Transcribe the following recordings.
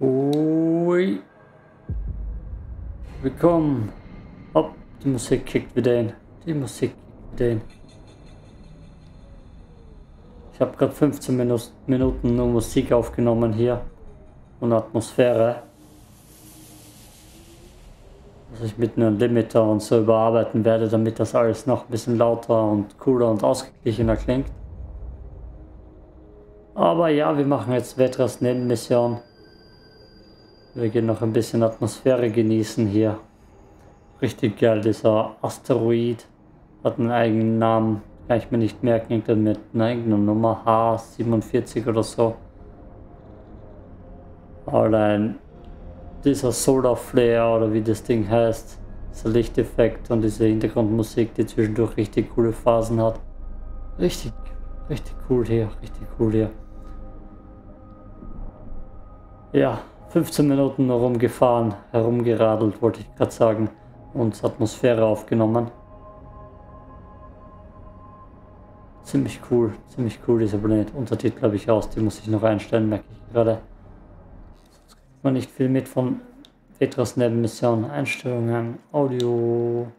Ui. Willkommen. Hopp, die Musik kickt wieder hin. Die Musik kickt wieder hin. Ich habe gerade 15 Minuten nur Musik aufgenommen hier. Und Atmosphäre. Dass ich mit einem Limiter und so überarbeiten werde, damit das alles noch ein bisschen lauter und cooler und ausgeglichener klingt. Aber ja, wir machen jetzt Vetras Nebenmission. Wir gehen noch ein bisschen Atmosphäre genießen hier. Richtig geil, dieser Asteroid hat einen eigenen Namen. Kann ich mir nicht merken, irgendwann mit einer eigenen Nummer H47 oder so. Allein dieser Solar Flare oder wie das Ding heißt, dieser Lichteffekt und diese Hintergrundmusik, die zwischendurch richtig coole Phasen hat. Richtig cool hier, Ja, 15 Minuten nur rumgefahren, herumgeradelt, wollte ich gerade sagen, und Atmosphäre aufgenommen. Ziemlich cool dieser Planet. Untertitel habe ich aus, die muss ich noch einstellen, merke ich gerade. Man nicht viel mit von Vetras Nebenmission, Einstellungen, Audio,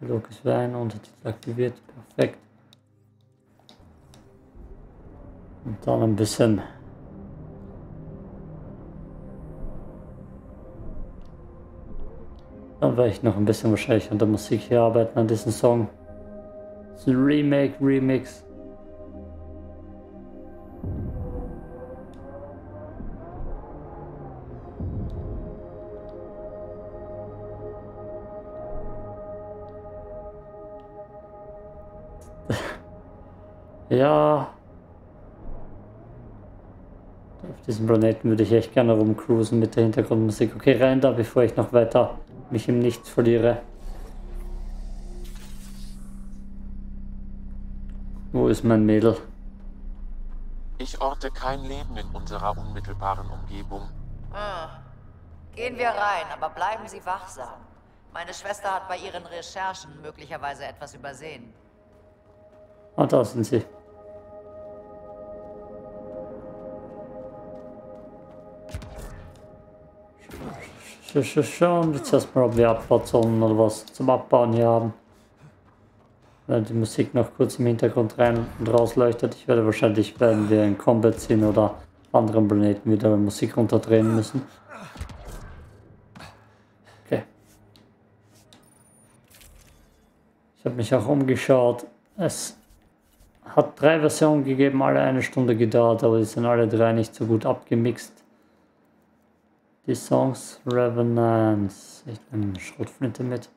Dialog ist rein, Untertitel aktiviert, perfekt. Und dann ein bisschen wahrscheinlich an der Musik hier arbeiten, an diesem Song. Das ist ein Remix. Ja, auf diesem Planeten würde ich echt gerne rumcruisen mit der Hintergrundmusik. Okay, rein da, bevor ich noch weiter mich im Nichts verliere. Wo ist mein Mädel? Ich orte kein Leben in unserer unmittelbaren Umgebung. Gehen wir rein, aber bleiben Sie wachsam. Meine Schwester hat bei ihren Recherchen möglicherweise etwas übersehen. Und da sind sie. Schauen wir jetzt erstmal, ob wir Abfahrzone oder was zum Abbauen hier haben. Wenn die Musik noch kurz im Hintergrund rein und raus leuchtet, ich werde wahrscheinlich, wenn wir in Combat sind oder anderen Planeten, wieder Musik runterdrehen müssen. Okay. Ich habe mich auch umgeschaut. Es hat 3 Versionen gegeben, alle 1 Stunde gedauert, aber die sind alle 3 nicht so gut abgemixt. Die Songs Revenants. Ich nehme eine Schrotflinte mit.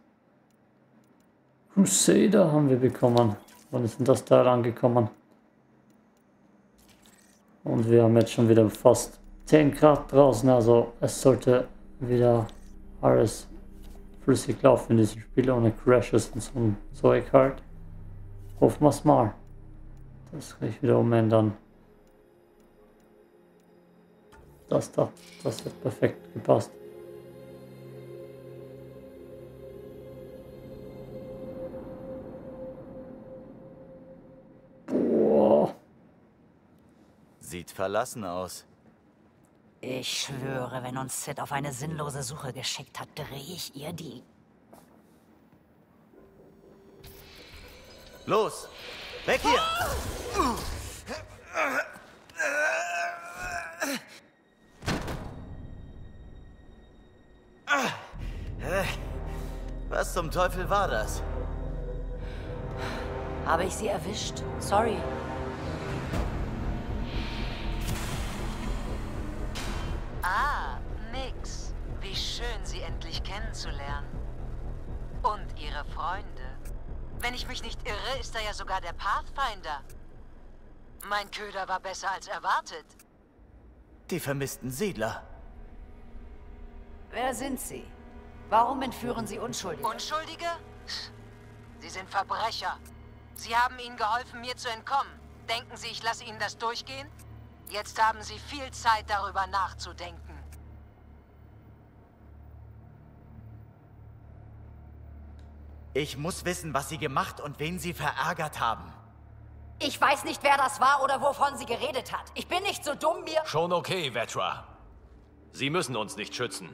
Crusader haben wir bekommen. Wann ist denn das Teil angekommen? Und wir haben jetzt schon wieder fast 10 Grad draußen. Also es sollte wieder alles flüssig laufen in diesem Spiel, ohne Crashes und so ein Zeug halt. Hoffen wir es mal. Das kann ich wieder umändern. Das da, das hat perfekt gepasst. Boah. Sieht verlassen aus. Ich schwöre, wenn uns Sid auf eine sinnlose Suche geschickt hat, drehe ich ihr die... Los! Weg hier! Oh! Was zum Teufel war das? Habe ich sie erwischt? Sorry. Ah, Nyx. Wie schön, Sie endlich kennenzulernen. Und Ihre Freunde. Wenn ich mich nicht irre, ist da ja sogar der Pathfinder. Mein Köder war besser als erwartet. Die vermissten Siedler. Wer sind Sie? Warum entführen Sie Unschuldige? Unschuldige? Sie sind Verbrecher. Sie haben ihnen geholfen, mir zu entkommen. Denken Sie, ich lasse Ihnen das durchgehen? Jetzt haben Sie viel Zeit, darüber nachzudenken. Ich muss wissen, was Sie gemacht und wen Sie verärgert haben. Ich weiß nicht, wer das war oder wovon Sie geredet hat. Ich bin nicht so dumm, mir... Schon okay, Vetra. Sie müssen uns nicht schützen.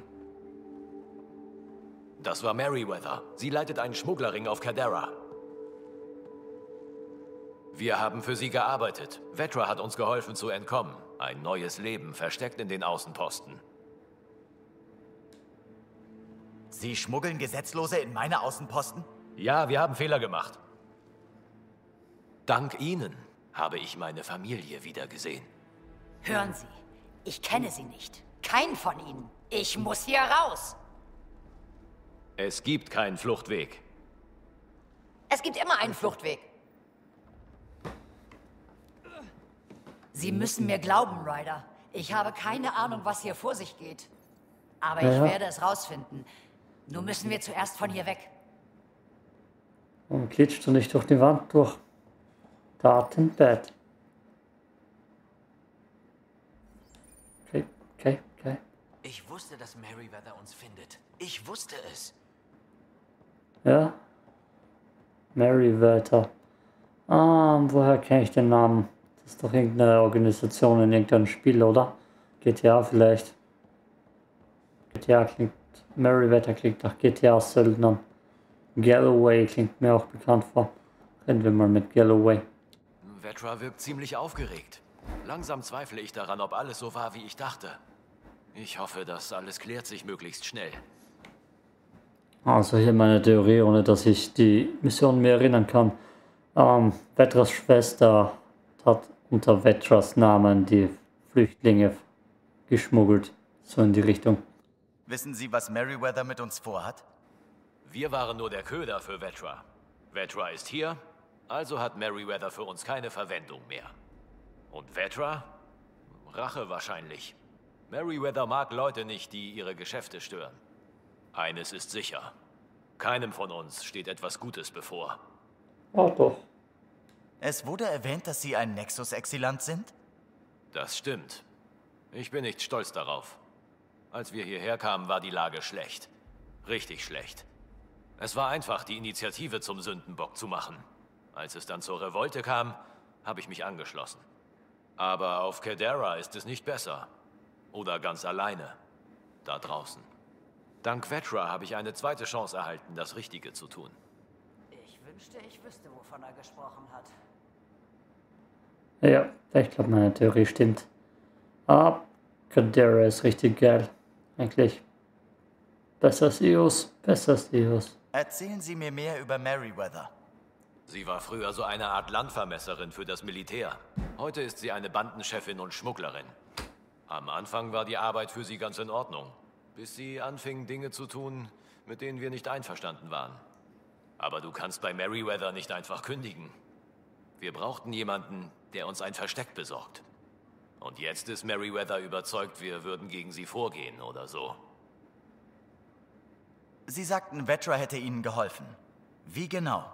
Das war Meriwether. Sie leitet einen Schmugglerring auf Kadara. Wir haben für sie gearbeitet. Vetra hat uns geholfen zu entkommen. Ein neues Leben versteckt in den Außenposten. Sie schmuggeln Gesetzlose in meine Außenposten? Ja, wir haben Fehler gemacht. Dank Ihnen habe ich meine Familie wiedergesehen. Hören Sie, ich kenne Sie nicht. Keinen von Ihnen. Ich muss hier raus. Es gibt keinen Fluchtweg. Es gibt immer einen Fluchtweg. Sie müssen mir glauben, Ryder. Ich habe keine Ahnung, was hier vor sich geht. Aber ich werde es rausfinden. Nur müssen wir zuerst von hier weg. Und klitscht du nicht durch die Wand durch? Datenbett. Okay, okay, okay. Ich wusste, dass Meriwether uns findet. Ich wusste es. Ja. Meriwether. Ah, woher kenne ich den Namen? Das ist doch irgendeine Organisation in irgendeinem Spiel, oder? GTA vielleicht. GTA klingt... Meriwether klingt nach GTA-Söldnern. Galloway klingt mir auch bekannt vor. Reden wir mal mit Galloway. Vetra wirkt ziemlich aufgeregt. Langsam zweifle ich daran, ob alles so war, wie ich dachte. Ich hoffe, dass alles klärt sich möglichst schnell. Also hier meine Theorie, ohne dass ich die Mission mehr erinnern kann. Vetras Schwester hat unter Vetras Namen die Flüchtlinge geschmuggelt. So in die Richtung. Wissen Sie, was Meriwether mit uns vorhat? Wir waren nur der Köder für Vetra. Vetra ist hier, also hat Meriwether für uns keine Verwendung mehr. Und Vetra? Rache wahrscheinlich. Meriwether mag Leute nicht, die ihre Geschäfte stören. Eines ist sicher. Keinem von uns steht etwas Gutes bevor. Oh doch. Es wurde erwähnt, dass Sie ein Nexus-Exilant sind? Das stimmt. Ich bin nicht stolz darauf. Als wir hierher kamen, war die Lage schlecht. Richtig schlecht. Es war einfach, die Initiative zum Sündenbock zu machen. Als es dann zur Revolte kam, habe ich mich angeschlossen. Aber auf Kadara ist es nicht besser. Oder ganz alleine. Da draußen. Dank Vetra habe ich eine zweite Chance erhalten, das Richtige zu tun. Ich wünschte, ich wüsste, wovon er gesprochen hat. Ja, ich glaube, meine Theorie stimmt. Ah, Kadara ist richtig geil. Eigentlich. Besser als Eos. Besser als Eos. Erzählen Sie mir mehr über Meriwether. Sie war früher so eine Art Landvermesserin für das Militär. Heute ist sie eine Bandenchefin und Schmugglerin. Am Anfang war die Arbeit für sie ganz in Ordnung, bis sie anfing, Dinge zu tun, mit denen wir nicht einverstanden waren. Aber du kannst bei Meriwether nicht einfach kündigen. Wir brauchten jemanden, der uns ein Versteck besorgt. Und jetzt ist Meriwether überzeugt, wir würden gegen sie vorgehen oder so. Sie sagten, Vetra hätte Ihnen geholfen. Wie genau?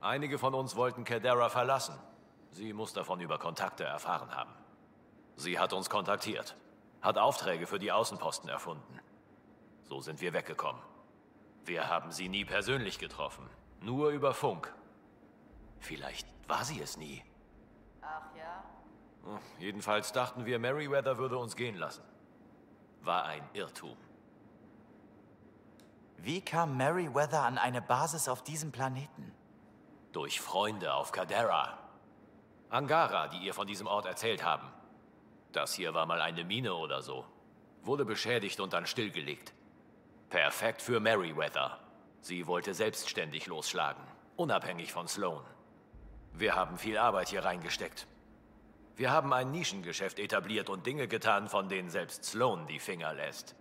Einige von uns wollten Kadara verlassen. Sie muss davon über Kontakte erfahren haben. Sie hat uns kontaktiert, hat Aufträge für die Außenposten erfunden. So sind wir weggekommen. Wir haben sie nie persönlich getroffen, nur über Funk. Vielleicht war sie es nie. Ach ja? Jedenfalls dachten wir, Meriwether würde uns gehen lassen. War ein Irrtum. Wie kam Meriwether an eine Basis auf diesem Planeten? Durch Freunde auf Kadara. Angara, die ihr von diesem Ort erzählt haben. Das hier war mal eine Mine oder so. Wurde beschädigt und dann stillgelegt. Perfekt für Meriwether. Sie wollte selbstständig losschlagen. Unabhängig von Sloan. Wir haben viel Arbeit hier reingesteckt. Wir haben ein Nischengeschäft etabliert und Dinge getan, von denen selbst Sloan die Finger lässt.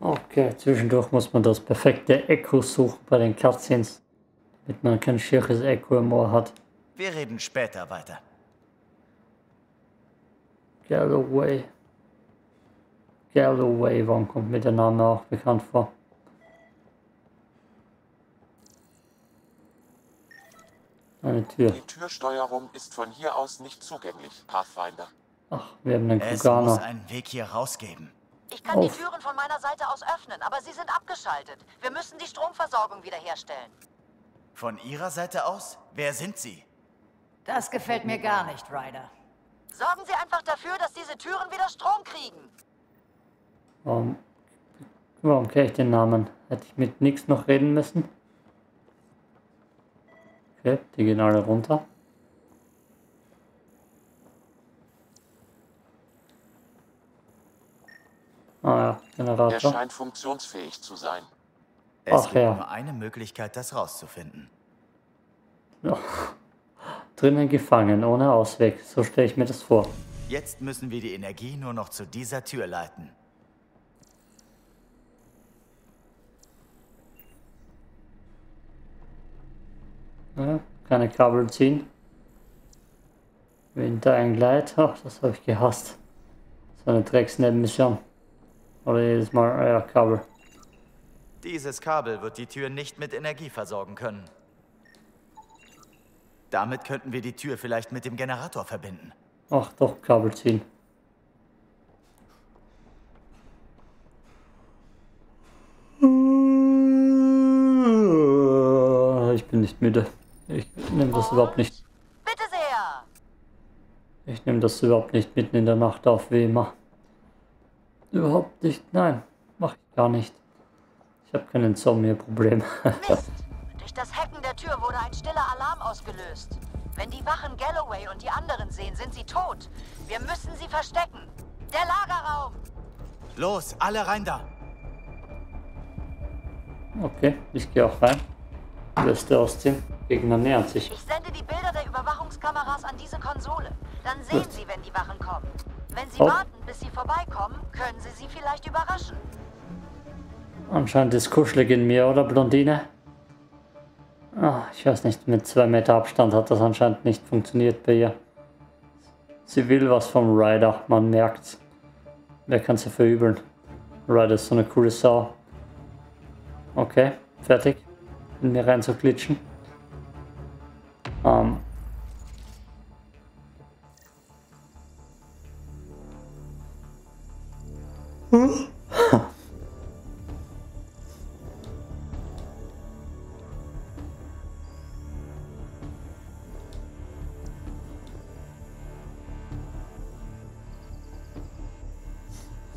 Okay, zwischendurch muss man das perfekte Echo suchen bei den Cutscenes. Damit man kein schieres Echo im Ohr hat. Wir reden später weiter. Galloway. Galloway, warum kommt mir der Name auch bekannt vor? Eine Tür. Die Türsteuerung ist von hier aus nicht zugänglich, Pathfinder. Ach, wir haben einen Kugana. Es muss einen Weg hier rausgeben. Ich kann die Türen von meiner Seite aus öffnen, aber sie sind abgeschaltet. Wir müssen die Stromversorgung wiederherstellen. Von Ihrer Seite aus? Wer sind Sie? Das gefällt mir gar nicht, Ryder. Sorgen Sie einfach dafür, dass diese Türen wieder Strom kriegen. Warum kenne ich den Namen? Hätte ich mit Nix noch reden müssen? Okay, die gehen alle runter. Ah ja, Generator. Der scheint funktionsfähig zu sein. Es gibt nur eine Möglichkeit, das rauszufinden. Ja. Drinnen gefangen, ohne Ausweg. So stelle ich mir das vor. Jetzt müssen wir die Energie nur noch zu dieser Tür leiten. Ja, keine Kabel ziehen. Winter ein Gleit. Ach, das habe ich gehasst. So eine Drecksnebenmission. Oder jedes Mal euer Kabel. Dieses Kabel wird die Tür nicht mit Energie versorgen können. Damit könnten wir die Tür vielleicht mit dem Generator verbinden. Ach doch, Kabel ziehen. Ich bin nicht müde. Ich nehme das überhaupt nicht. Bitte sehr! Ich nehme das überhaupt nicht mitten in der Nacht auf, wie immer. Überhaupt nicht, nein. Mach ich gar nicht. Ich habe kein Insomnia-Problem. Mist! Durch das Hacken der Tür wurde ein stiller Alarm ausgelöst. Wenn die Wachen Galloway und die anderen sehen, sind sie tot. Wir müssen sie verstecken. Der Lagerraum! Los, alle rein da! Okay, ich gehe auch rein. Liste ausziehen. Gegner nähert sich. Ich sende die Bilder der Überwachungskameras an diese Konsole. Dann sehen Gut. Sie, wenn die Wachen kommen. Wenn Sie warten, bis sie vorbeikommen, können Sie sie vielleicht überraschen. Anscheinend ist kuschelig in mir, oder Blondine? Ach, ich weiß nicht, mit 2 Meter Abstand hat das anscheinend nicht funktioniert bei ihr. Sie will was vom Ryder, man merkt's. Wer kann sie verübeln? Ryder ist so eine coole Sau. Okay, fertig. In mir rein zu klitschen.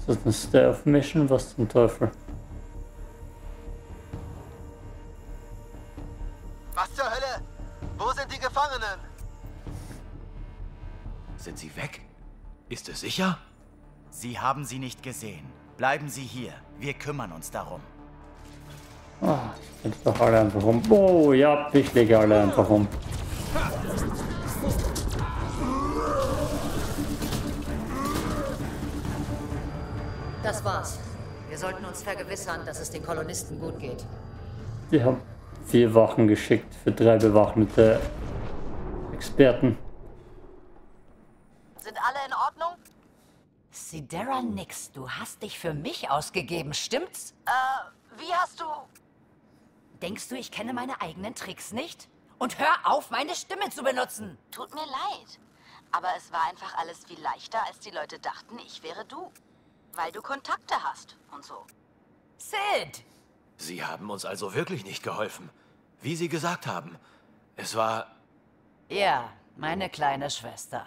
Das ist eine Stealth-Mission, was zum Teufel? Was zur Hölle? Wo sind die Gefangenen? Sind sie weg? Ist es sicher? Sie haben sie nicht gesehen. Bleiben Sie hier. Wir kümmern uns darum. Ah, ich bin doch alle einfach rum. Oh ja, ich lege alle einfach um. Das war's. Wir sollten uns vergewissern, dass es den Kolonisten gut geht. Wir haben 4 Wachen geschickt für 3 bewaffnete Experten. Sind alle in Ordnung? Sidera Nyx, du hast dich für mich ausgegeben, stimmt's? Wie hast du... Denkst du, ich kenne meine eigenen Tricks nicht? Und hör auf, meine Stimme zu benutzen! Tut mir leid, aber es war einfach alles viel leichter, als die Leute dachten, ich wäre du. Weil du Kontakte hast und so. Sid! Sie haben uns also wirklich nicht geholfen. Wie Sie gesagt haben, es war... Ja, meine kleine Schwester.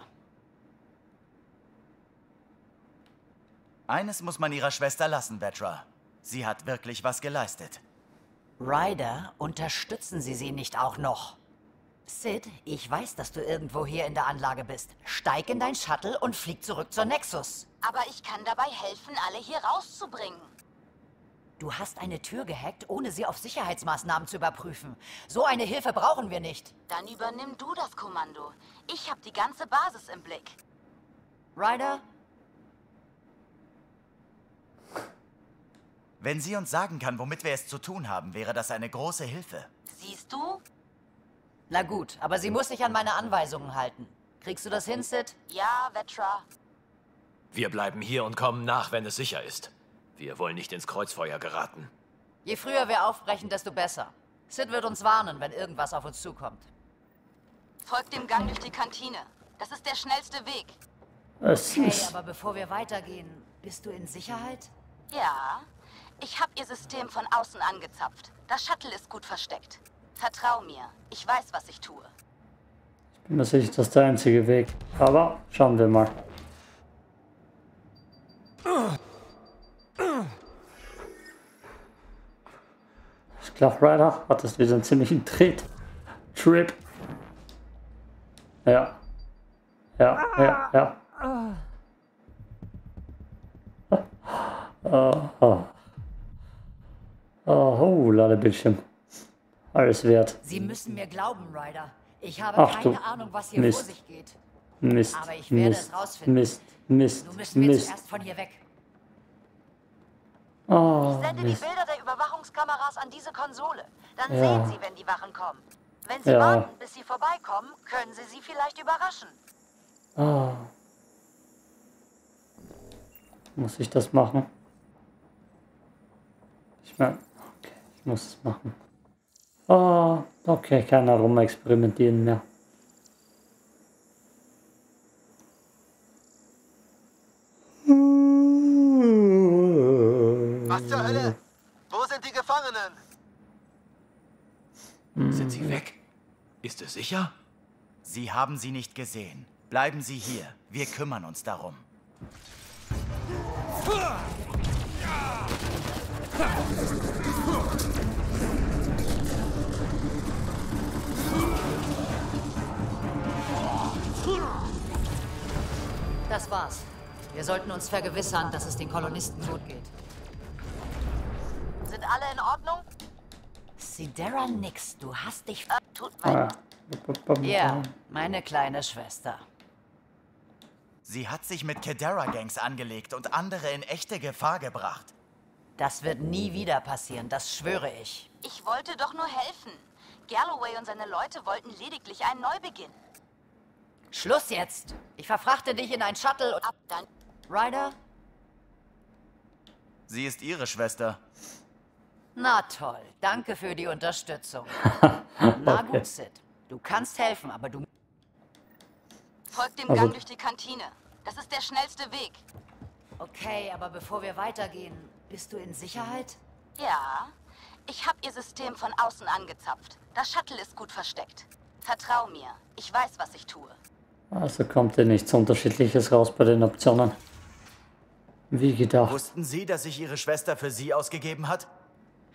Eines muss man ihrer Schwester lassen, Vetra. Sie hat wirklich was geleistet. Ryder, unterstützen Sie nicht auch noch. Sid, ich weiß, dass du irgendwo hier in der Anlage bist. Steig in dein Shuttle und flieg zurück zur Nexus. Aber ich kann dabei helfen, alle hier rauszubringen. Du hast eine Tür gehackt, ohne sie auf Sicherheitsmaßnahmen zu überprüfen. So eine Hilfe brauchen wir nicht. Dann übernimm du das Kommando. Ich habe die ganze Basis im Blick. Ryder? Wenn sie uns sagen kann, womit wir es zu tun haben, wäre das eine große Hilfe. Siehst du? Na gut, aber sie muss sich an meine Anweisungen halten. Kriegst du das hin, Sid? Ja, Vetra. Wir bleiben hier und kommen nach, wenn es sicher ist. Wir wollen nicht ins Kreuzfeuer geraten. Je früher wir aufbrechen, desto besser. Sid wird uns warnen, wenn irgendwas auf uns zukommt. Folgt dem Gang durch die Kantine. Das ist der schnellste Weg. Okay, aber bevor wir weitergehen, bist du in Sicherheit? Ja, ich habe ihr System von außen angezapft. Das Shuttle ist gut versteckt. Vertrau mir, ich weiß, was ich tue. Das ist das der einzige Weg. Aber schauen wir mal. Ich glaube, Ryder hat das wieder einen ziemlichen Trip. Ja. Ja, ja, ja. Oh, Ladebildschirm. Alles wert. Sie müssen mir glauben, Ryder. Ich habe keine Ahnung, was hier vor sich geht. Mist. Aber ich werde es rausfinden. Du müsst mir zuerst von hier weg. Oh, ich sende die Bilder der Überwachungskameras an diese Konsole. Dann sehen Sie, wenn die Wachen kommen. Wenn Sie warten, bis sie vorbeikommen, können Sie sie vielleicht überraschen. Oh. Muss ich das machen? Ich meine, okay, ich muss es machen. Oh, okay, keiner rumexperimentieren mehr. Was zur Hölle? Wo sind die Gefangenen? Sind sie weg? Ist es sicher? Sie haben sie nicht gesehen. Bleiben Sie hier. Wir kümmern uns darum. Das war's. Wir sollten uns vergewissern, dass es den Kolonisten gut geht. Sind alle in Ordnung? Sidera Nyx, du hast dich... Tut mein... Ja, meine kleine Schwester. Sie hat sich mit Kadara-Gangs angelegt und andere in echte Gefahr gebracht. Das wird nie wieder passieren, das schwöre ich. Ich wollte doch nur helfen. Galloway und seine Leute wollten lediglich einen Neubeginn. Schluss jetzt! Ich verfrachte dich in ein Shuttle und ab dann... Ryder? Sie ist ihre Schwester. Na toll, danke für die Unterstützung. Na gut, Sid. Du kannst helfen, aber du... Folgt dem Gang durch die Kantine. Das ist der schnellste Weg. Okay, aber bevor wir weitergehen, bist du in Sicherheit? Ja. Ich habe ihr System von außen angezapft. Das Shuttle ist gut versteckt. Vertrau mir. Ich weiß, was ich tue. Also kommt dir nichts Unterschiedliches raus bei den Optionen. Wie gedacht. Wussten Sie, dass sich Ihre Schwester für Sie ausgegeben hat?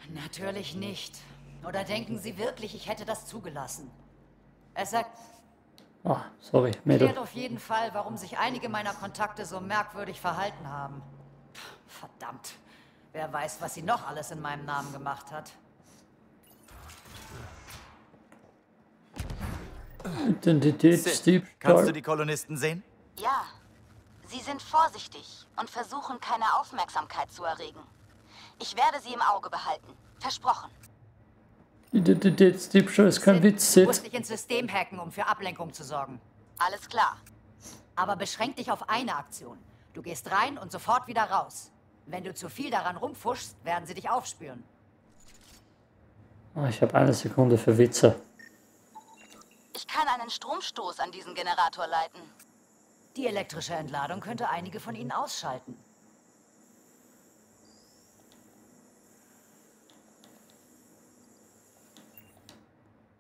Natürlich nicht. Oder denken Sie wirklich, ich hätte das zugelassen? Es sagt... Ah, sorry, Mädel. Erklärt auf jeden Fall, warum sich einige meiner Kontakte so merkwürdig verhalten haben. Verdammt. Wer weiß, was sie noch alles in meinem Namen gemacht hat. Sid, kannst du die Kolonisten sehen? Ja. Sie sind vorsichtig und versuchen, keine Aufmerksamkeit zu erregen. Ich werde sie im Auge behalten. Versprochen. Diebstahl ist kein Witz, Sid. Du musst dich ins System hacken, um für Ablenkung zu sorgen. Alles klar. Aber beschränk dich auf eine Aktion. Du gehst rein und sofort wieder raus. Wenn du zu viel daran rumfuschst, werden sie dich aufspüren. Oh, ich habe eine Sekunde für Witze. Ich kann einen Stromstoß an diesen Generator leiten. Die elektrische Entladung könnte einige von ihnen ausschalten.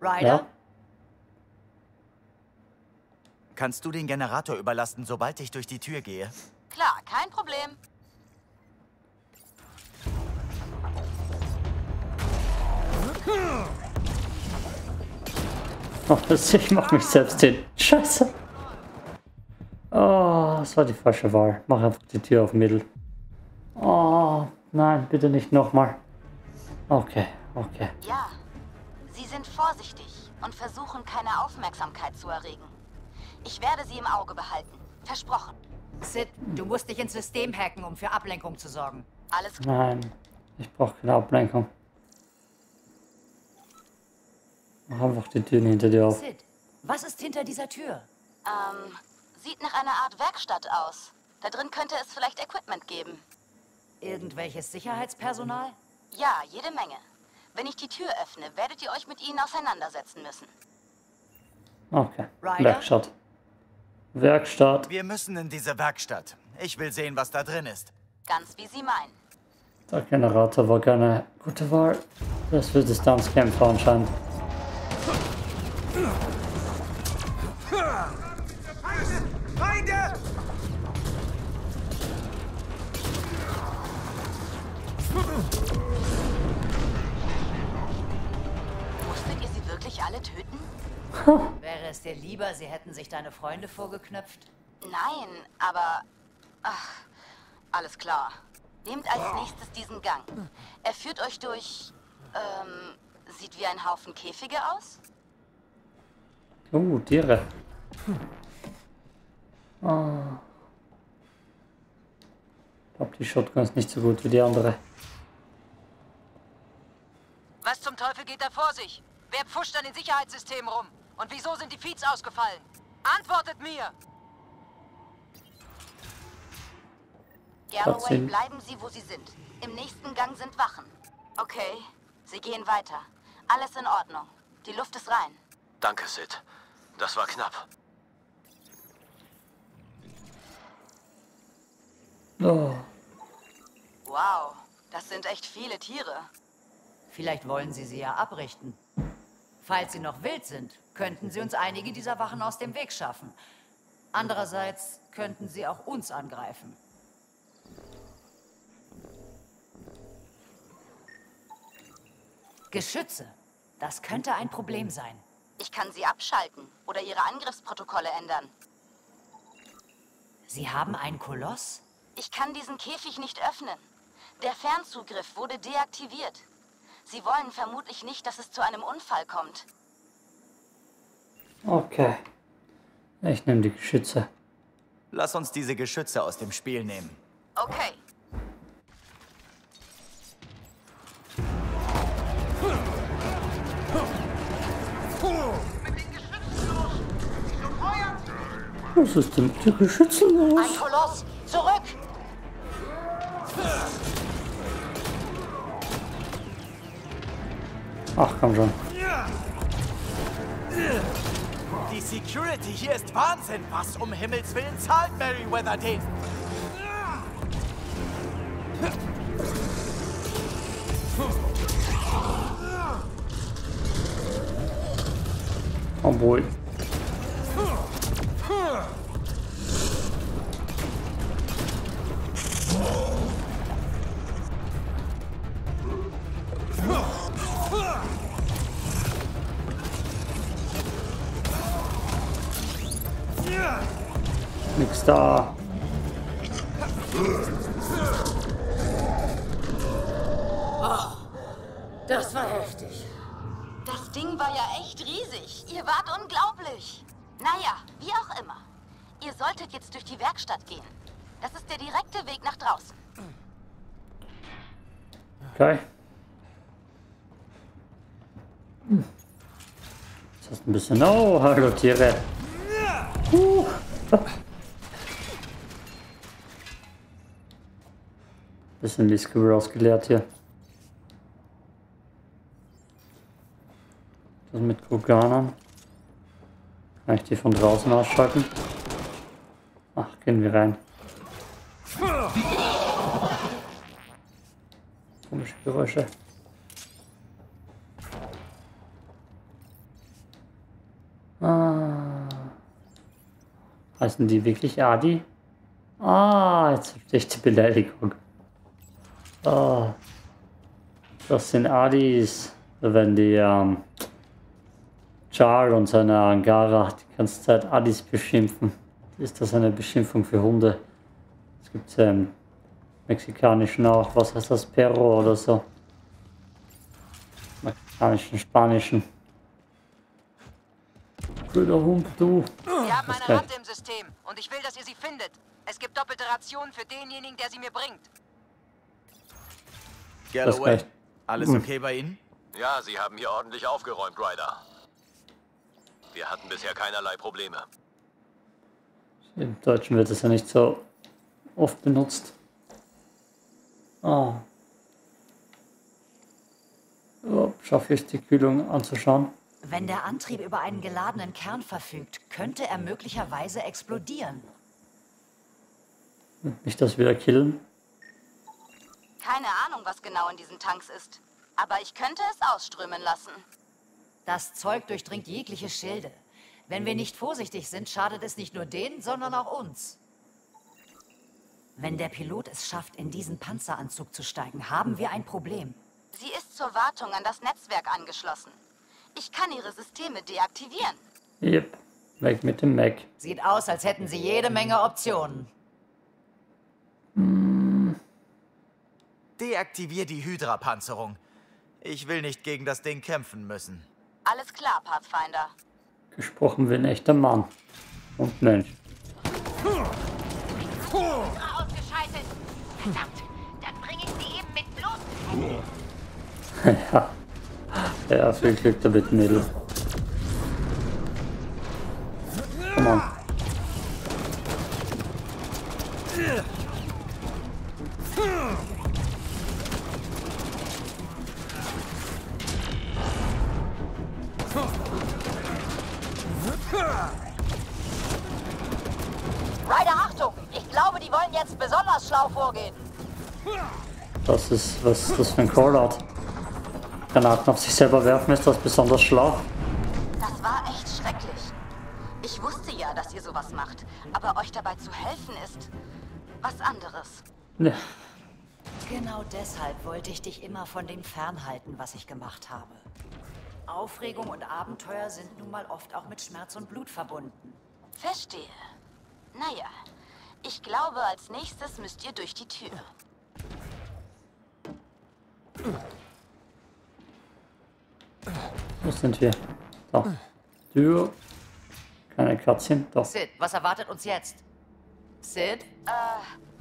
Ryder? Ja? Kannst du den Generator überlasten, sobald ich durch die Tür gehe? Klar, kein Problem. Oh, ich mach mich selbst hin. Scheiße. Oh, das war die falsche Wahl. Mach einfach die Tür auf, Mädel. Oh, nein, bitte nicht nochmal. Okay, okay. Ja. Sie sind vorsichtig und versuchen, keine Aufmerksamkeit zu erregen. Ich werde sie im Auge behalten. Versprochen. Sid, du musst dich ins System hacken, um für Ablenkung zu sorgen. Alles klar. Nein, ich brauche keine Ablenkung. Mach einfach die Türen hinter dir auf. Sid, was ist hinter dieser Tür? Sieht nach einer Art Werkstatt aus. Da drin könnte es vielleicht Equipment geben. Irgendwelches Sicherheitspersonal? Ja, jede Menge. Wenn ich die Tür öffne, werdet ihr euch mit ihnen auseinandersetzen müssen. Okay. Werkstatt. Werkstatt. Wir müssen in diese Werkstatt. Ich will sehen, was da drin ist. Ganz wie Sie meinen. Der Generator war keine gute Wahl. Das wird Distanzkämpfer anscheinend. Musstet ihr sie wirklich alle töten? Wäre es dir lieber, sie hätten sich deine Freunde vorgeknöpft? Nein, aber... Ach, alles klar. Nehmt als nächstes diesen Gang. Er führt euch durch... sieht wie ein Haufen Käfige aus. Oh, Tiere. Oh. Ich glaube, die Shotgun ist nicht so gut wie die andere. Was zum Teufel geht da vor sich? Wer pfuscht an den Sicherheitssystemen rum? Und wieso sind die Feeds ausgefallen? Antwortet mir! Galloway, bleiben Sie, wo Sie sind. Im nächsten Gang sind Wachen. Okay, Sie gehen weiter. Alles in Ordnung. Die Luft ist rein. Danke, Sid. Das war knapp. Oh. Wow, das sind echt viele Tiere. Vielleicht wollen Sie sie ja abrichten. Falls sie noch wild sind, könnten sie uns einige dieser Wachen aus dem Weg schaffen. Andererseits könnten sie auch uns angreifen. Geschütze. Das könnte ein Problem sein. Ich kann sie abschalten oder ihre Angriffsprotokolle ändern. Sie haben einen Koloss? Ich kann diesen Käfig nicht öffnen. Der Fernzugriff wurde deaktiviert. Sie wollen vermutlich nicht, dass es zu einem Unfall kommt. Okay. Ich nehme die Geschütze. Lass uns diese Geschütze aus dem Spiel nehmen. Okay. Was ist denn mit den Geschützen los? Ein Koloss! Zurück! Ach, komm schon. Die Security hier ist Wahnsinn! Was um Himmels Willen zahlt Meriwether den? Obwohl... Nix da. Oh, das war heftig. Das Ding war ja echt riesig. Ihr wart unglaublich. Naja, wie auch immer. Ihr solltet jetzt durch die Werkstatt gehen. Das ist der direkte Weg nach draußen. Okay. Ist das ein bisschen... Oh, hallo Tiere. Bisschen die Squirrel ausgeleert hier. Das mit Kroganern. Kann ich die von draußen ausschalten? Ach, gehen wir rein. Komische Geräusche. Ah. Heißen die wirklich Adi? Ah, jetzt verstehe ich die Beleidigung. Ah. Das sind Adis. Wenn die, Jaal und seine Angara die ganze Zeit Adis beschimpfen. Ist das eine Beschimpfung für Hunde? Es gibt es im Mexikanischen auch. Was heißt das? Perro oder so. Mexikanischen, Spanischen. Blöder Hund, du. Wir haben eine Ratte im System und ich will, dass ihr sie findet. Es gibt doppelte Rationen für denjenigen, der sie mir bringt. Galloway, alles okay bei Ihnen? Ja, Sie haben hier ordentlich aufgeräumt, Ryder. Wir hatten bisher keinerlei Probleme. Im Deutschen wird es ja nicht so oft benutzt. Ah. Oh, schaffe ich die Kühlung anzuschauen? Wenn der Antrieb über einen geladenen Kern verfügt, könnte er möglicherweise explodieren. Nicht das wieder killen? Keine Ahnung, was genau in diesen Tanks ist. Aber ich könnte es ausströmen lassen. Das Zeug durchdringt jegliche Schilde. Wenn wir nicht vorsichtig sind, schadet es nicht nur denen, sondern auch uns. Wenn der Pilot es schafft, in diesen Panzeranzug zu steigen, haben wir ein Problem. Sie ist zur Wartung an das Netzwerk angeschlossen. Ich kann ihre Systeme deaktivieren. Yep, weg mit dem Mac. Sieht aus, als hätten sie jede Menge Optionen. Deaktivier die Hydra-Panzerung. Ich will nicht gegen das Ding kämpfen müssen. Alles klar, Pathfinder. Gesprochen wie ein echter Mann. Und Mensch. Ausgeschaltet. Verdammt, dann bringe ich sie eben mit Blut. Ja. Ja, viel Glück damit, Mädel. Komm on. Ryder, Achtung! Ich glaube, die wollen jetzt besonders schlau vorgehen. Was ist das für ein Callout? Granaten auf sich selber werfen, ist das besonders schlau? Das war echt schrecklich. Ich wusste ja, dass ihr sowas macht, aber euch dabei zu helfen ist was anderes. Ja. Genau deshalb wollte ich dich immer von dem fernhalten, was ich gemacht habe. Aufregung und Abenteuer sind nun mal oft auch mit Schmerz und Blut verbunden. Verstehe. Naja, ich glaube, als nächstes müsst ihr durch die Tür. Wo sind wir? Da. Tür. Keine Katzen. Da. Sid, was erwartet uns jetzt? Sid?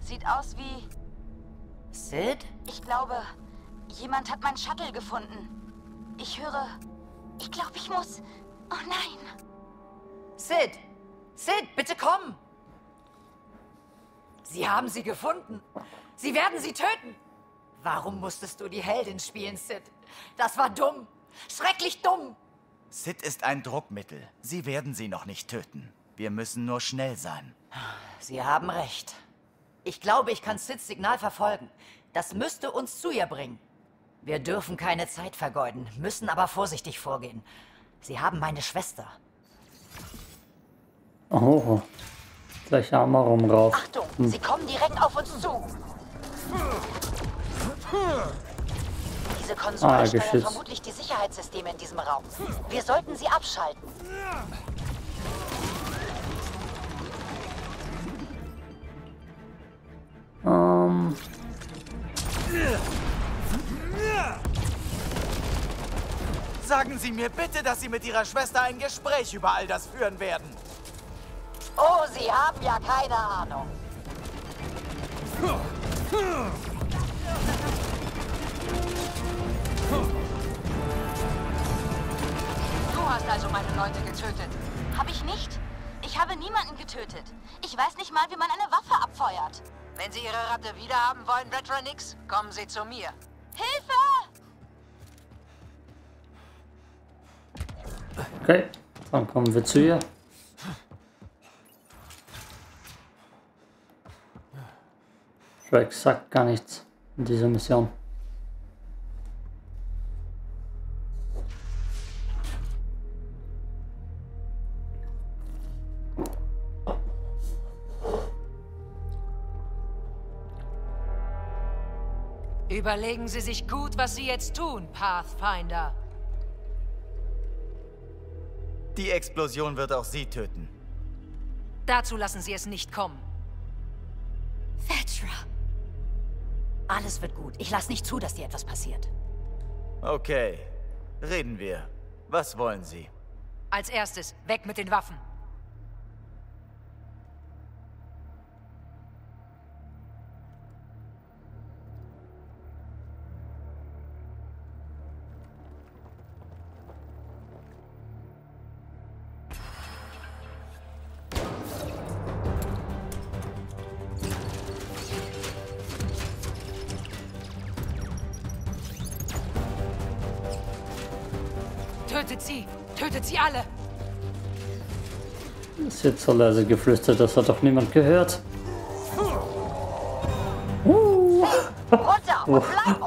Sieht aus wie... Sid? Ich glaube, jemand hat mein Shuttle gefunden. Ich höre... Ich glaube, ich muss... Oh nein! Sid! Sid, bitte komm! Sie haben sie gefunden. Sie werden sie töten. Warum musstest du die Heldin spielen, Sid? Das war dumm. Schrecklich dumm. Sid ist ein Druckmittel. Sie werden sie noch nicht töten. Wir müssen nur schnell sein. Sie haben recht. Ich glaube, ich kann Sids Signal verfolgen. Das müsste uns zu ihr bringen. Wir dürfen keine Zeit vergeuden, müssen aber vorsichtig vorgehen. Sie haben meine Schwester. Oh. Gleich Arme rum raus. Achtung, sie kommen direkt auf uns zu. Diese Konsole steuert vermutlich die Sicherheitssysteme in diesem Raum. Wir sollten sie abschalten. Sagen Sie mir bitte, dass Sie mit Ihrer Schwester ein Gespräch über all das führen werden. Oh, Sie haben ja keine Ahnung. Du hast also meine Leute getötet. Hab ich nicht? Ich habe niemanden getötet. Ich weiß nicht mal, wie man eine Waffe abfeuert. Wenn Sie Ihre Ratte wiederhaben wollen, Vetra Nyx, kommen Sie zu mir. Hilfe! Okay, dann kommen wir zu ihr. Shrek sagt gar nichts in dieser Mission. Überlegen Sie sich gut, was Sie jetzt tun, Pathfinder. Die Explosion wird auch Sie töten. Dazu lassen Sie es nicht kommen. Vetra. Alles wird gut. Ich lasse nicht zu, dass dir etwas passiert. Okay. Reden wir. Was wollen Sie? Als erstes, weg mit den Waffen. Tötet sie alle! Es wird so leise geflüstert, das hat doch niemand gehört. Runter,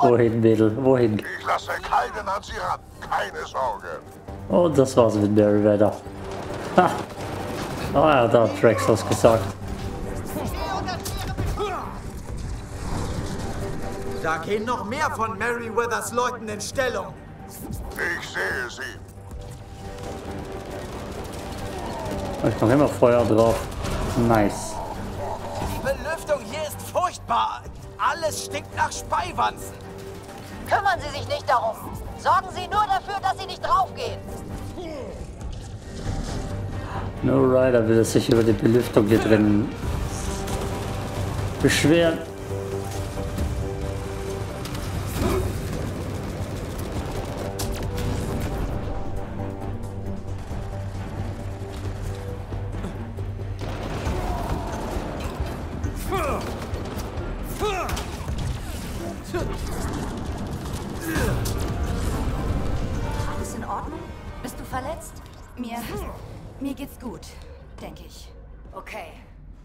wohin, Mädel? Wohin? Ich lasse keinen an sie ran, keine Sorge. Und das war's mit Meriwether. Ha! Oh, er hat auch Traxos gesagt. Da gehen noch mehr von Meriwethers Leuten in Stellung. Ich sehe sie. Ich mache immer Feuer drauf. Nice. Die Belüftung hier ist furchtbar. Alles stinkt nach Speiwanzen. Kümmern Sie sich nicht darum. Sorgen Sie nur dafür, dass Sie nicht draufgehen. Nur Ryder will sich über die Belüftung hier drin beschweren. Alles in Ordnung? Bist du verletzt? Mir geht's gut, denke ich. Okay,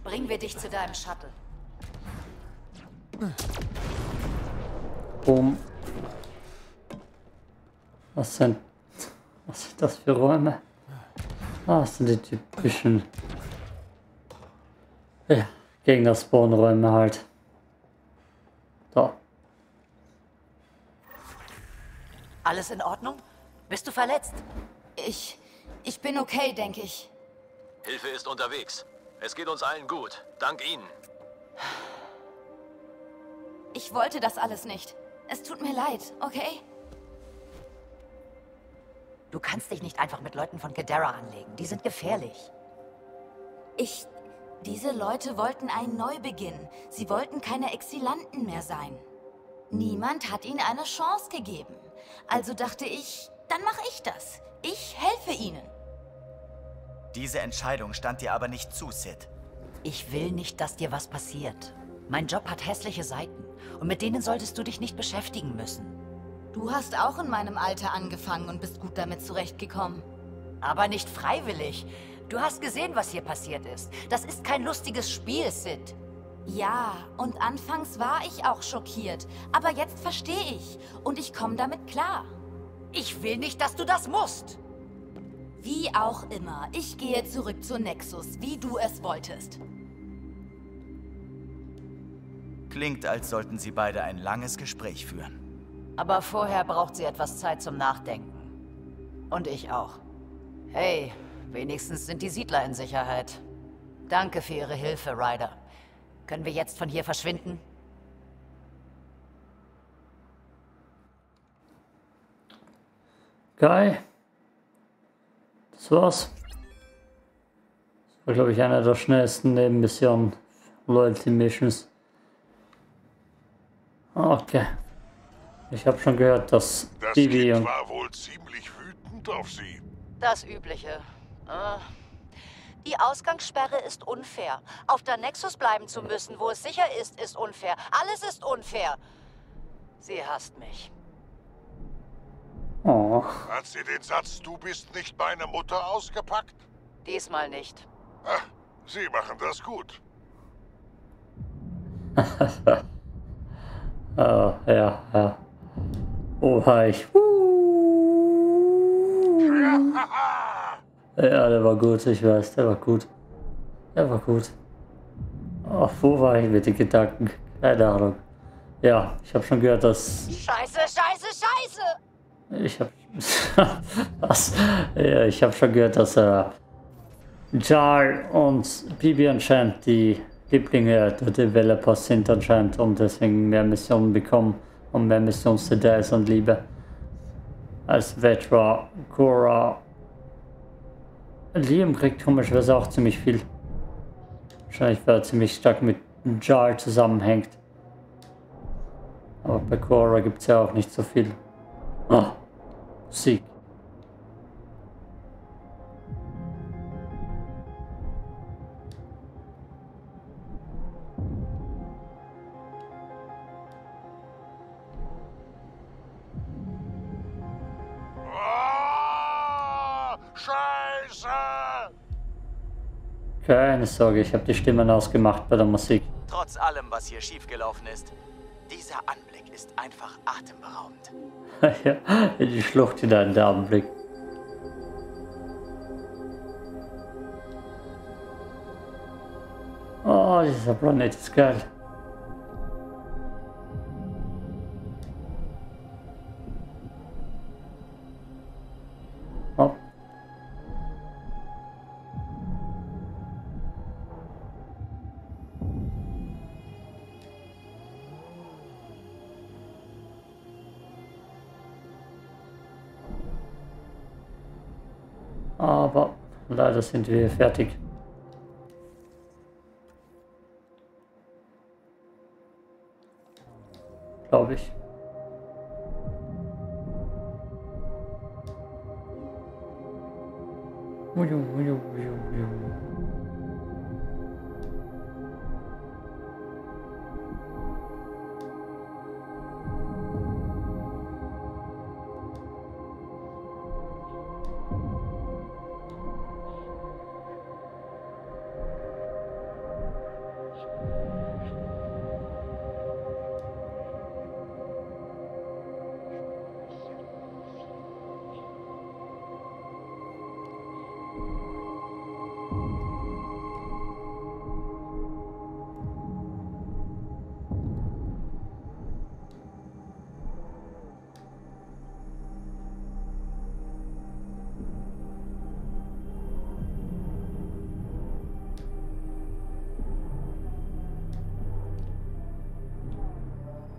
bringen wir dich zu deinem Shuttle. Boom. Was sind das für Räume? Das sind die typischen... Ja, gegen das Spawnräume halt. So. Alles in Ordnung? Bist du verletzt? Ich bin okay, denke ich. Hilfe ist unterwegs. Es geht uns allen gut. Dank Ihnen. Ich wollte das alles nicht. Es tut mir leid, okay? Du kannst dich nicht einfach mit Leuten von Kadara anlegen. Die sind gefährlich. Diese Leute wollten einen Neubeginn. Sie wollten keine Exilanten mehr sein. Niemand hat ihnen eine Chance gegeben. Also dachte ich, dann mache ich das. Ich helfe ihnen. Diese Entscheidung stand dir aber nicht zu, Sid. Ich will nicht, dass dir was passiert. Mein Job hat hässliche Seiten und mit denen solltest du dich nicht beschäftigen müssen. Du hast auch in meinem Alter angefangen und bist gut damit zurechtgekommen. Aber nicht freiwillig. Du hast gesehen, was hier passiert ist. Das ist kein lustiges Spiel, Sid. Ja, und anfangs war ich auch schockiert. Aber jetzt verstehe ich und ich komme damit klar. Ich will nicht, dass du das musst. Wie auch immer, ich gehe zurück zu Nexus, wie du es wolltest. Klingt, als sollten sie beide ein langes Gespräch führen. Aber vorher braucht sie etwas Zeit zum Nachdenken. Und ich auch. Hey, wenigstens sind die Siedler in Sicherheit. Danke für Ihre Hilfe, Ryder. Können wir jetzt von hier verschwinden? Geil. Das war's. Das war, glaube ich, einer der schnellsten Nebenmissionen. Loyalty Missions. Okay. Ich habe schon gehört, dass das Peebee und... war wohl ziemlich wütend auf sie. Das Übliche. Die Ausgangssperre ist unfair. Auf der Nexus bleiben zu müssen, wo es sicher ist unfair. Alles ist unfair. Sie hasst mich. Oh. Hat sie den Satz, du bist nicht meine Mutter, ausgepackt? Diesmal nicht. Ach, sie machen das gut. Oh, ja, ja. Oh, hi. Ja, der war gut, ich weiß, der war gut. Der war gut. Ach, wo war ich mit den Gedanken? Keine Ahnung. Ja, ich habe schon gehört, dass... Scheiße, scheiße, scheiße! Ja, ich habe schon gehört, dass Jaal und Peebee anscheinend die Lieblinge der Developers sind anscheinend und deswegen mehr Missionen bekommen und mehr Missionsdetails und Liebe als Vetra, Cora. Liam kriegt komischerweise auch ziemlich viel. Wahrscheinlich, weil er ziemlich stark mit Jaal zusammenhängt. Aber bei Cora gibt es ja auch nicht so viel. Oh, Sieg. Oh, Scheiße! Keine Sorge, ich habe die Stimmen ausgemacht bei der Musik. Trotz allem, was hier schiefgelaufen ist, dieser Anblick ist einfach atemberaubend. Ja, in die Schlucht hinein, der Anblick. Oh, this is a planet, it's good. Oh. Aber leider sind wir fertig. Glaube ich.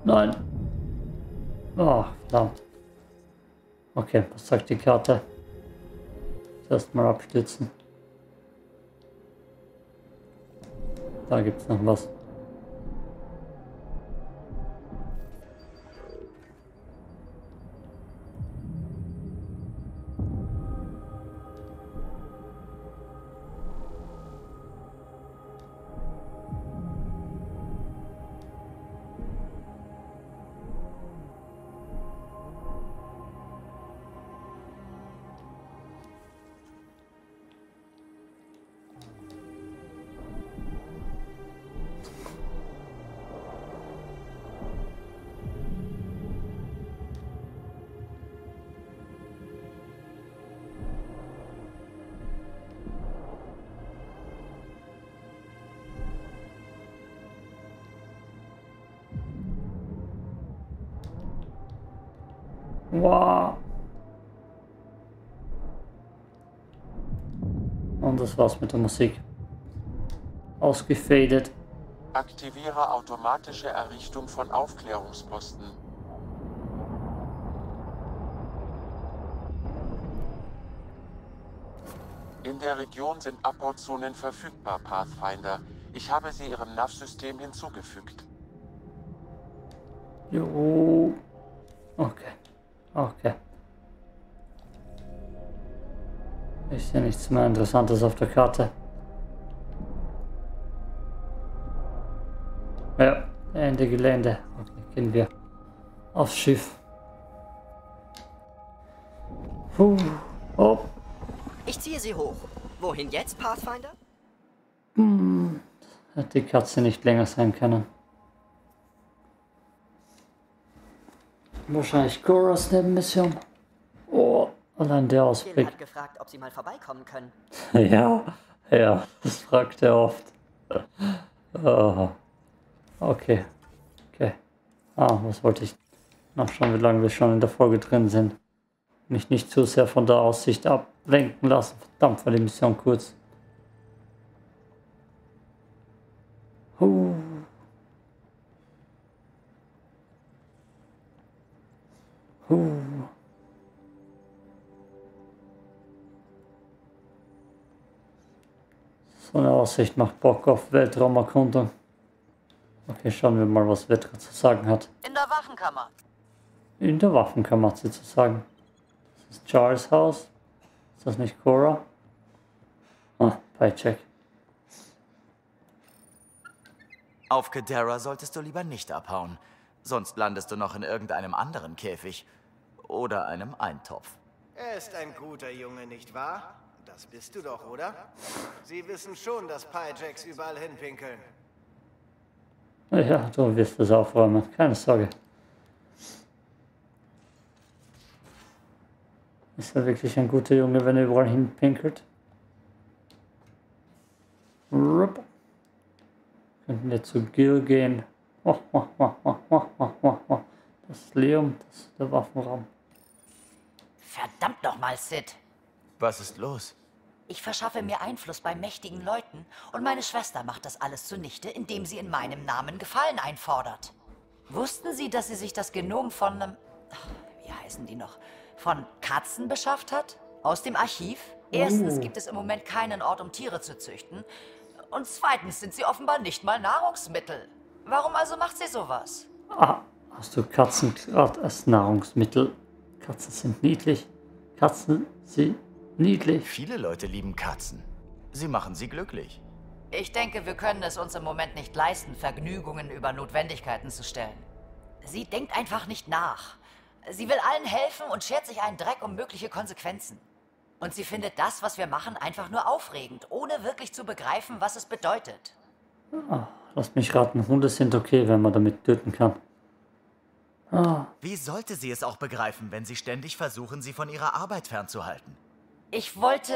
Nein. Oh, verdammt. Okay, was sagt die Karte? Erst mal abstützen. Da gibt es noch was. Wow. Und das war's mit der Musik. Ausgefadet. Aktiviere automatische Errichtung von Aufklärungsposten. In der Region sind Abbauzonen verfügbar, Pathfinder. Ich habe sie Ihrem NAV-System hinzugefügt. Jo. Okay. Okay. Ich sehe nichts mehr Interessantes auf der Karte. Ja, Ende Gelände. Okay, gehen wir aufs Schiff. Puh. Oh. Ich ziehe sie hoch. Wohin jetzt, Pathfinder? Hm. Hat die Katze nicht länger sein können. Wahrscheinlich Coras Nebenmission. Oh, allein der Ausblick. Jill hat gefragt, ob sie mal vorbeikommen können. ja, das fragt er oft. Oh. Okay. Ah, was wollte ich nachschauen, wie lange wir schon in der Folge drin sind. Mich nicht zu sehr von der Aussicht ablenken lassen. Verdammt, war die Mission kurz. So eine Aussicht macht Bock auf Weltraumerkundung. Okay, schauen wir mal, was Vetra zu sagen hat. In der Waffenkammer. In der Waffenkammer hat sie zu sagen. Das ist Charles Haus. Ist das nicht Cora? Ah, Paycheck. Auf Kadara solltest du lieber nicht abhauen. Sonst landest du noch in irgendeinem anderen Käfig. Oder einem Eintopf. Er ist ein guter Junge, nicht wahr? Das bist du doch, oder? Sie wissen schon, dass Pijacks überall hinpinkeln. Ja, du wirst es aufräumen. Keine Sorge. Ist er wirklich ein guter Junge, wenn er überall hinpinkelt? Rupp. Wenn wir zu Gil gehen. Das ist Liam, das ist der Waffenraum. Verdammt nochmal, Sid. Was ist los? Ich verschaffe mir Einfluss bei mächtigen Leuten und meine Schwester macht das alles zunichte, indem sie in meinem Namen Gefallen einfordert. Wussten Sie, dass sie sich das Genom von einem... Wie heißen die noch? Von Katzen beschafft hat? Aus dem Archiv? Erstens gibt es im Moment keinen Ort, um Tiere zu züchten. Und zweitens sind sie offenbar nicht mal Nahrungsmittel. Warum also macht sie sowas? Ah, hast du Katzen als Nahrungsmittel? Katzen sind niedlich. Katzen sind niedlich. Viele Leute lieben Katzen. Sie machen sie glücklich. Ich denke, wir können es uns im Moment nicht leisten, Vergnügungen über Notwendigkeiten zu stellen. Sie denkt einfach nicht nach. Sie will allen helfen und schert sich einen Dreck um mögliche Konsequenzen. Und sie findet das, was wir machen, einfach nur aufregend, ohne wirklich zu begreifen, was es bedeutet. Ah, lass mich raten, Hunde sind okay, wenn man damit töten kann. Ah. Wie sollte sie es auch begreifen, wenn sie ständig versuchen, sie von ihrer Arbeit fernzuhalten? Ich wollte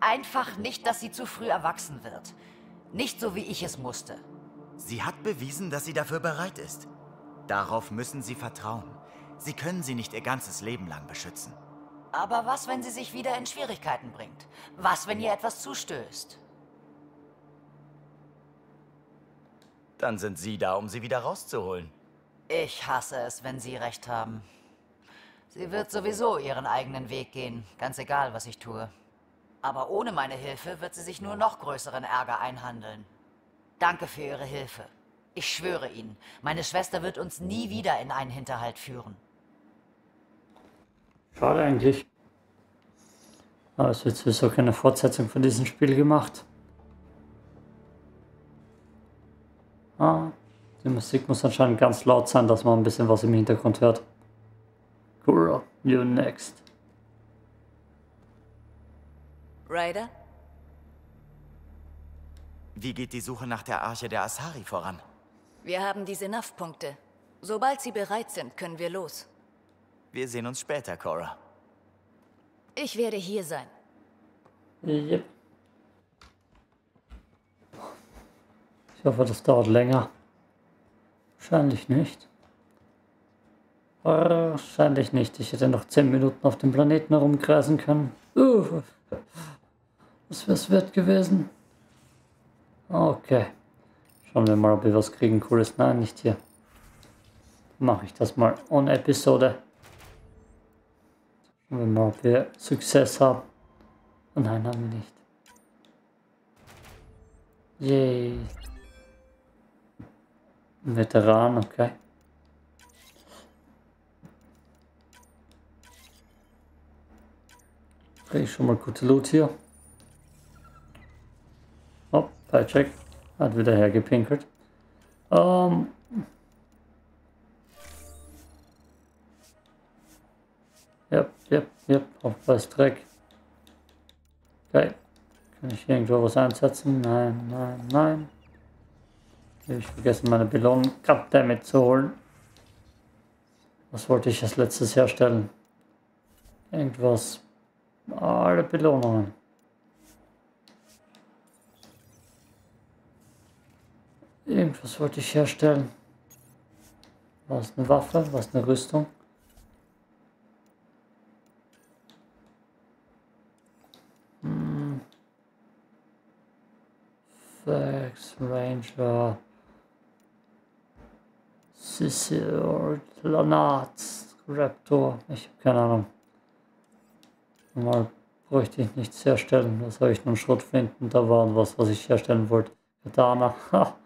einfach nicht, dass sie zu früh erwachsen wird. Nicht so, wie ich es musste. Sie hat bewiesen, dass sie dafür bereit ist. Darauf müssen sie vertrauen. Sie können sie nicht ihr ganzes Leben lang beschützen. Aber was, wenn sie sich wieder in Schwierigkeiten bringt? Was, wenn ihr etwas zustößt? Dann sind Sie da, um sie wieder rauszuholen. Ich hasse es, wenn Sie recht haben. Sie wird sowieso ihren eigenen Weg gehen, ganz egal, was ich tue. Aber ohne meine Hilfe wird sie sich nur noch größeren Ärger einhandeln. Danke für Ihre Hilfe. Ich schwöre Ihnen, meine Schwester wird uns nie wieder in einen Hinterhalt führen. Schade eigentlich. Aber es wird sowieso keine Fortsetzung von diesem Spiel gemacht. Ah, die Musik muss anscheinend ganz laut sein, dass man ein bisschen was im Hintergrund hört. Cora, you're next. Ryder? Wie geht die Suche nach der Arche der Asari voran? Wir haben diese NAV-Punkte. Sobald sie bereit sind, können wir los. Wir sehen uns später, Cora. Ich werde hier sein. Yep. Ich hoffe, das dauert länger. Wahrscheinlich nicht. Wahrscheinlich nicht. Ich hätte noch 10 Minuten auf dem Planeten herumkreisen können. Das wäre es wert gewesen. Okay. Schauen wir mal, ob wir was kriegen. Cooles. Nein, nicht hier. Mache ich das mal on Episode. Schauen wir mal, ob wir Success haben. Oh nein, haben wir nicht. Yay. Ein Veteran, okay. Krieg ich schon mal gute Loot hier. Hopp, Paycheck. Hat wieder hergepinkelt. Yep, Aufreißdreck. Okay. Kann ich hier irgendwo was einsetzen? Nein. Habe ich vergessen, meine Belohnung damit zu holen. Was wollte ich als letztes herstellen? Irgendwas. Alle Belohnungen. Irgendwas wollte ich herstellen. War es eine Waffe? War es eine Rüstung? Fax, Ranger, Sissy, Lanats, Raptor, ich habe keine Ahnung. Normal bräuchte ich nichts herstellen, was soll ich nun Schrotflinten, da war was ich herstellen wollte. Kadara, ha!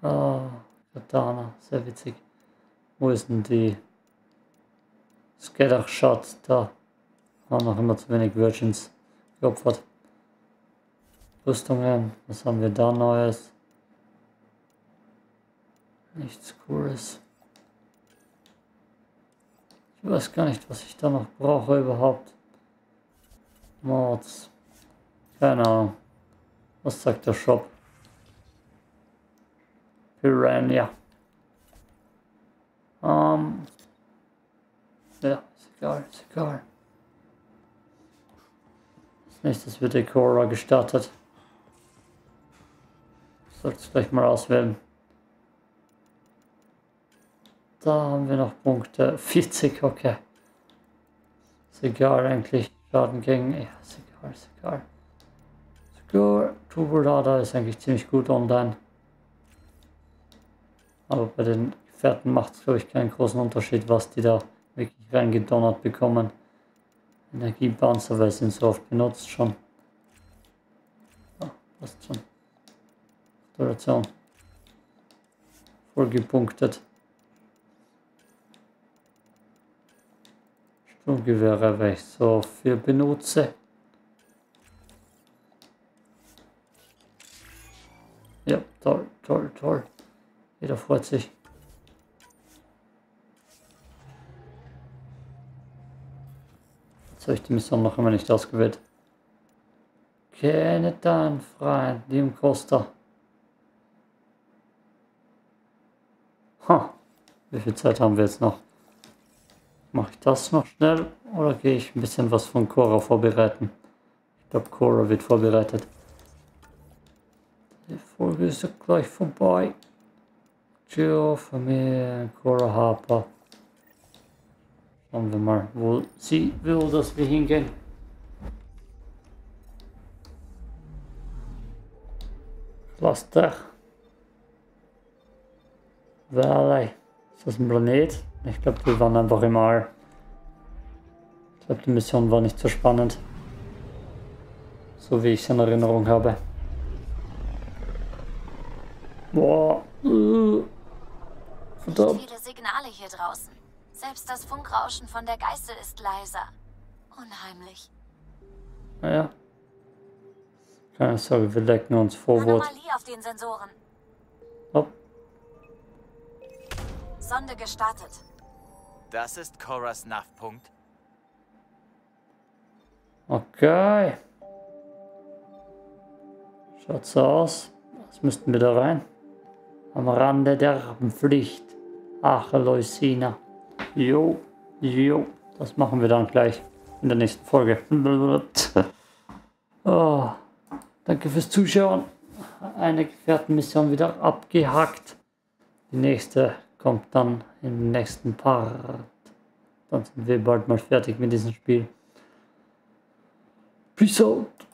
Kadara, sehr witzig. Wo ist denn die? Skedach-Shot, da haben noch immer zu wenig Virgins geopfert. Rüstungen, was haben wir da Neues? Nichts Cooles. Ich weiß gar nicht, was ich da noch brauche überhaupt. Mods. Keine Ahnung. Was sagt der Shop? Piranha. Ja, ist egal. Als nächstes wird die Cora gestartet. Solltest du gleich mal auswählen. Da haben wir noch Punkte. 40, okay. Ist egal eigentlich. Schaden gegen... Ja, ist egal, ist egal. Turbulada ist eigentlich ziemlich gut online. Aber bei den Gefährten macht es, glaube ich, keinen großen Unterschied, was die da wirklich reingedonnert bekommen. Energiepanzer, weil sind so oft benutzt schon. Ja, passt schon. Duration. Voll gepunktet. Sturmgewehre, weil ich so viel benutze. Ja, toll, toll, toll. Jeder freut sich. Jetzt habe ich die Mission noch immer nicht ausgewählt. Kenne deinen Freund, Liam Costa. Ha, wie viel Zeit haben wir jetzt noch? Mache ich das noch schnell oder gehe ich ein bisschen was von Cora vorbereiten? Ich glaube, Cora wird vorbereitet. Die Folge ist ja gleich vorbei. Tschüss, Familie, Cora Harper. Schauen wir mal, wo sie will, dass wir hingehen. Cluster. Valley. Ist das ein Planet? Ich glaube, die waren einfach im All. Ich glaube, die Mission war nicht so spannend. So wie ich es in Erinnerung habe. Boah. Verdammt. Viele Signale hier draußen. Selbst das Funkrauschen von der Geißel ist leiser. Unheimlich. Naja. Keine Sorge, wir lecken uns vorwärts. Anomalie auf den Sensoren. Hopp. Sonde gestartet. Das ist Coras Nav-Punkt. Okay. Schaut so aus. Jetzt müssten wir da rein. Am Rande der Pflicht. Acheleusina. Jo, jo. Das machen wir dann gleich in der nächsten Folge. Oh, danke fürs Zuschauen. Eine Gefährtenmission wieder abgehackt. Die nächste kommt dann im nächsten Part. Dann sind wir bald mal fertig mit diesem Spiel. Peace out.